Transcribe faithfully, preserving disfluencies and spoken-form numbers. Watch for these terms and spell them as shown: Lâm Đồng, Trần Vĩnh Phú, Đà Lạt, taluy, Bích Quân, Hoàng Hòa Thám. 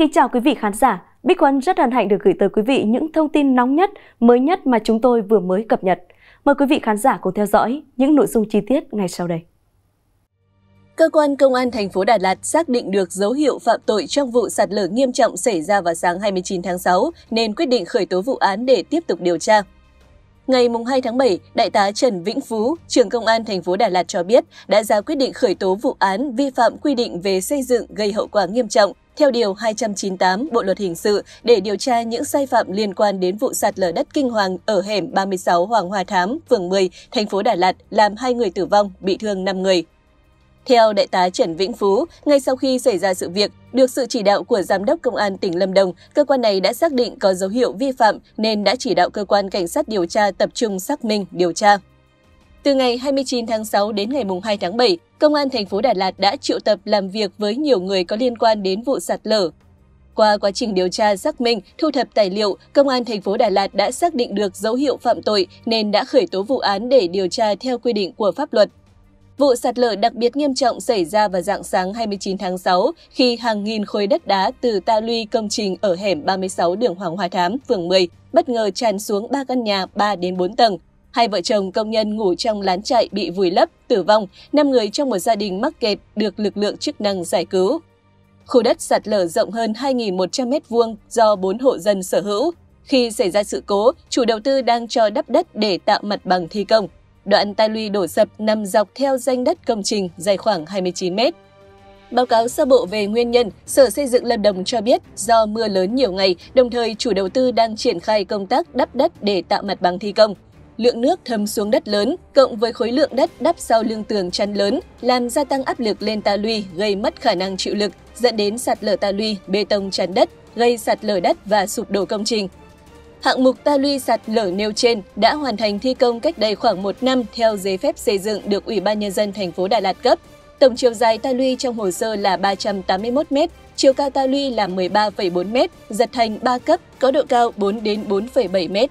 kính chào quý vị khán giả. Bích Quân rất hân hạnh được gửi tới quý vị những thông tin nóng nhất, mới nhất mà chúng tôi vừa mới cập nhật. Mời quý vị khán giả cùng theo dõi những nội dung chi tiết ngay sau đây. Cơ quan Công an thành phố Đà Lạt xác định được dấu hiệu phạm tội trong vụ sạt lở nghiêm trọng xảy ra vào sáng hai mươi chín tháng sáu nên quyết định khởi tố vụ án để tiếp tục điều tra. Ngày hai tháng bảy, Đại tá Trần Vĩnh Phú, trưởng Công an thành phố Đà Lạt cho biết đã ra quyết định khởi tố vụ án vi phạm quy định về xây dựng gây hậu quả nghiêm trọng theo Điều hai trăm chín mươi tám Bộ Luật Hình sự để điều tra những sai phạm liên quan đến vụ sạt lở đất kinh hoàng ở hẻm ba mươi sáu Hoàng Hòa Thám, phường mười, thành phố Đà Lạt làm hai người tử vong, bị thương năm người. Theo Đại tá Trần Vĩnh Phú, ngay sau khi xảy ra sự việc, được sự chỉ đạo của Giám đốc Công an tỉnh Lâm Đồng, cơ quan này đã xác định có dấu hiệu vi phạm nên đã chỉ đạo cơ quan cảnh sát điều tra tập trung xác minh, điều tra. Từ ngày hai mươi chín tháng sáu đến ngày hai tháng bảy, Công an thành phố Đà Lạt đã triệu tập làm việc với nhiều người có liên quan đến vụ sạt lở. Qua quá trình điều tra xác minh, thu thập tài liệu, Công an thành phố Đà Lạt đã xác định được dấu hiệu phạm tội nên đã khởi tố vụ án để điều tra theo quy định của pháp luật. Vụ sạt lở đặc biệt nghiêm trọng xảy ra vào rạng sáng hai mươi chín tháng sáu khi hàng nghìn khối đất đá từ ta luy công trình ở hẻm ba mươi sáu đường Hoàng Hòa Thám, phường mười bất ngờ tràn xuống ba căn nhà ba đến bốn tầng. Hai vợ chồng công nhân ngủ trong lán trại bị vùi lấp, tử vong, năm người trong một gia đình mắc kẹt được lực lượng chức năng giải cứu. Khu đất sạt lở rộng hơn hai nghìn một trăm mét vuông do bốn hộ dân sở hữu. Khi xảy ra sự cố, chủ đầu tư đang cho đắp đất để tạo mặt bằng thi công. Đoạn ta luy đổ sập nằm dọc theo ranh đất công trình dài khoảng hai mươi chín mét. Báo cáo sơ bộ về nguyên nhân, Sở Xây dựng Lâm Đồng cho biết do mưa lớn nhiều ngày, đồng thời chủ đầu tư đang triển khai công tác đắp đất để tạo mặt bằng thi công. Lượng nước thấm xuống đất lớn, cộng với khối lượng đất đắp sau lưng tường chắn lớn, làm gia tăng áp lực lên ta luy, gây mất khả năng chịu lực, dẫn đến sạt lở ta luy, bê tông chắn đất, gây sạt lở đất và sụp đổ công trình. Hạng mục ta luy sạt lở nêu trên đã hoàn thành thi công cách đây khoảng một năm theo giấy phép xây dựng được Ủy ban Nhân dân thành phố Đà Lạt cấp. Tổng chiều dài ta luy trong hồ sơ là ba trăm tám mươi mốt mét, chiều cao ta luy là mười ba phẩy bốn mét, giật thành ba cấp, có độ cao bốn đến bốn phẩy bảy mét.